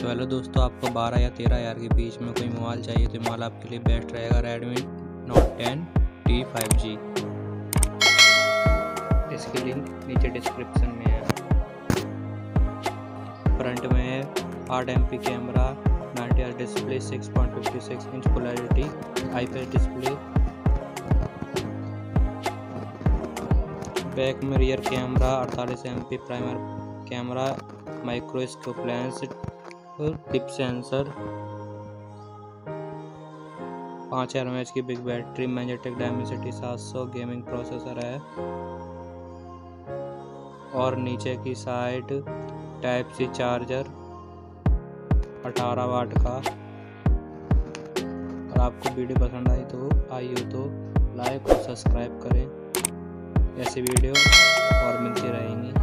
तो हेलो दोस्तों, आपको 12 या 13 हज़ार के बीच में कोई मोबाइल चाहिए तो मोबाइल आपके लिए बेस्ट रहेगा रेडमी नोट 10T 5G। इसकी लिंक नीचे डिस्क्रिप्शन में है। फ्रंट में है 8 MP camera, 90Hz display, 6.56 inch full HD IPS display. Back में rear camera, 48 MP primary camera, microscope lens और टिप सेंसर। 5000 mAh की big battery, MediaTek Dimensity 700, gaming processor है। और नीचे की साइड Type-C चार्जर 18 वाट का। और आपको वीडियो पसंद आई हो तो लाइक और सब्सक्राइब करें। ऐसी वीडियो और मिलती रहेंगी।